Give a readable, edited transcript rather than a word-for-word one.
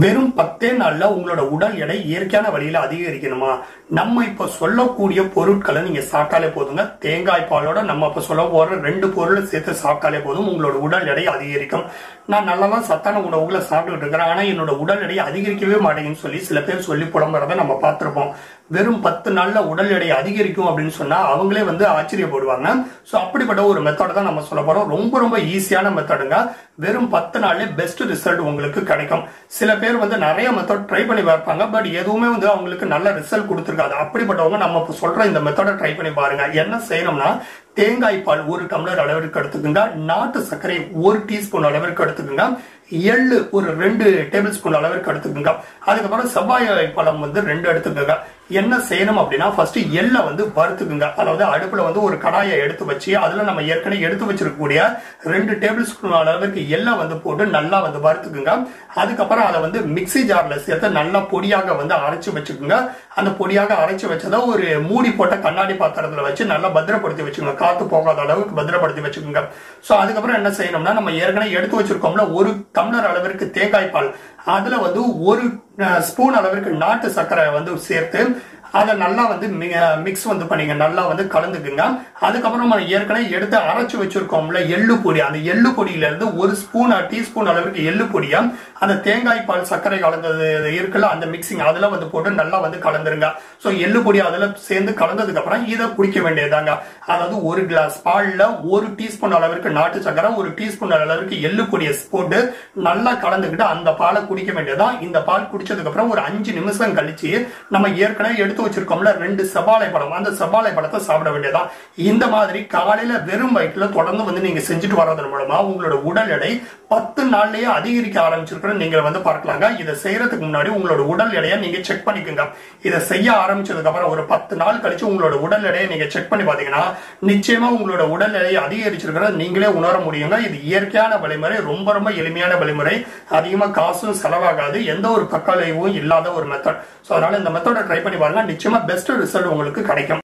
வெறும் 10 நாள்ல உங்களோட உடல் எடை இயற்கையான வழியில அதிகரிக்கணுமா? நம்ம இப்ப சொல்லக்கூடிய பொருட்களை நீங்க சாப்பிட்டாலே போதுங்க. தேங்காய் பாலோட நம்ம இப்ப சொல்ல போற 2 பொருளை சேர்த்து சாப்பிட்டாலே போதும் உங்களோட உடல் எடை அதிகரிக்கும். நான் நல்லதான் சத்தான உணவுகளை சாப்பிட்டுட்டு இருக்கிறேன், ஆனா என்னோட உடல் எடை அதிகரிக்கவே மாட்டேங்குன்னு சொல்லி சில பேர் சொல்லி புலம்புறத நம்ம பார்த்திருப்போம். வெறும் 10 நாள்ல உடல் எடை அதிகரிக்கும் அப்படின்னு சொன்னா அவங்களே வந்து ஆச்சரியப்படுவாங்க. சோ அப்படிப்பட்ட ஒரு மெத்தட் தான் நம்ம சொல்ல போறோம். ரொம்ப ரொம்ப ஈஸியான மெத்தடுங்க. வெறும் 10 நாள்ல பெஸ்ட் ரிசல்ட் உங்களுக்கு கிடைக்கும். சில பேர் வந்து நிறைய மெத்தட் ட்ரை பண்ணி பார்ப்பாங்க, பட் எதுவுமே வந்து அவங்களுக்கு நல்ல ரிசல்ட் கொடுத்துருக்காது. அப்படிப்பட்டவங்க நம்ம சொல்ற இந்த மெத்தடை ட்ரை பண்ணி பாருங்க. என்ன செய்யணும்னா, தேங்காய் பால் 1 டம்ளர் அளவிற்கு எடுத்துக்கோங்க, நாட்டு சர்க்கரை 1 டீஸ்பூன் அளவிற்கு எடுத்துக்கோங்க, எள்ளு ஒரு 2 டேபிள் ஸ்பூன் அளவிற்கு எடுத்துக்கோங்க, அதுக்கப்புறம் செவ்வாய் பழம் வந்து 2 எடுத்துக்கோங்க. என்ன செய்யணும் அப்படின்னா, ஃபர்ஸ்ட் எள்ள வந்து வறுத்துக்குங்க. அதாவது அடுப்புல வந்து ஒரு கடாயை எடுத்து வச்சு அதுல நம்ம ஏற்கனவே எடுத்து வச்சிருக்கக்கூடிய 2 டேபிள் ஸ்பூன் அளவுக்கு எள்ள வந்து போட்டு நல்லா வந்து வறுத்துக்குங்க. அதுக்கப்புறம் அதை வந்து மிக்சி ஜார்ல சேர்த்து நல்லா பொடியாக வந்து அரைச்சு வச்சுக்கோங்க. அந்த பொடியாக அரைச்சு வச்சதை ஒரு மூடி போட்ட கண்ணாடி பாத்திரத்துல வச்சு நல்லா பத்திரப்படுத்தி வச்சுக்கோங்க. காத்து போகாத அளவுக்கு பத்திரப்படுத்தி வச்சுக்கோங்க. சோ அதுக்கப்புறம் என்ன செய்யணும்னா, நம்ம ஏற்கனவே எடுத்து வச்சிருக்கோம்ல 1 டம்ளர் அளவிற்கு தேங்காய் பால், அதுல வந்து 1 ஸ்பூன் அளவிற்கு நாட்டு சர்க்கரை வந்து சேர்த்து அதை நல்லா வந்து மிக்ஸ் வந்து பண்ணிங்க, நல்லா வந்து கலந்துக்குங்க. அதுக்கப்புறம் நம்ம ஏற்கனவே எடுத்து அரைச்சி வச்சிருக்கோம்ல எள்ளு பொடி, அந்த எள்ளு பொடியில இருந்து 1 டீஸ்பூன் அளவுக்கு எள்ளு பொடியா அந்த தேங்காய் பால் சர்க்கரை கலந்தது இருக்குல்ல அந்த மிக்சிங் அதுல வந்து போட்டு நல்லா வந்து கலந்துருங்க. ஸோ எள்ளு பொடி அதுல சேர்ந்து கலந்ததுக்கு அப்புறம் இதை குடிக்க வேண்டியதாங்க. அதாவது 1 கிளாஸ் பால்ல 1 டீஸ்பூன் அளவிற்கு நாட்டு சர்க்கரை 1 டீஸ்பூன் அளவிற்கு எள்ளு பொடியை போட்டு நல்லா கலந்துக்கிட்டு அந்த பாலை குடிக்க வேண்டியதான். இந்த பால் குடிச்சதுக்கு அப்புறம் ஒரு 5 நிமிஷம் கழிச்சு நம்ம ஏற்கனவே எடுத்து வச்சிருக்கோம்ல 2 செவ்வாழைப்பழம், அந்த செவ்வாழைப்பழத்தை சாப்பிட வேண்டியதான். இந்த மாதிரி காலையில வெறும் வயிற்றுல தொடர்ந்து வந்து நீங்க செஞ்சுட்டு வர்றதன் மூலமா உங்களோட உடல் எடை 10 நாள்லயே அதிகரிக்க ஆரம்பிச்சிருக்கிற நீங்க வந்து பார்க்கலாங்க. இதை செய்யறதுக்கு முன்னாடி உங்களோட உடல் எடையை நீங்க செக் பண்ணிக்கோங்க. இதை செய்ய ஆரம்பிச்சதுக்கு அப்புறம் ஒரு 10 நாள் கழிச்சு உங்களோட உடல் எடையை நீங்க செக் பண்ணி பாத்தீங்கன்னா நிச்சயமா உங்களோட உடல் எடையை அதிகரிச்சிருக்கிறத நீங்களே உணர முடியுங்க. இது இயற்கையான வழிமுறை, ரொம்ப ரொம்ப எளிமையான வழிமுறை, அதிகமா காசும் செலவாகாது, எந்த ஒரு பக்க விளைவும் இல்லாத ஒரு மெத்தட். சோ அதனால இந்த மெத்தடை ட்ரை பண்ணி பாருங்க, நிச்சயமா பெஸ்ட் ரிசல்ட் உங்களுக்கு கிடைக்கும்.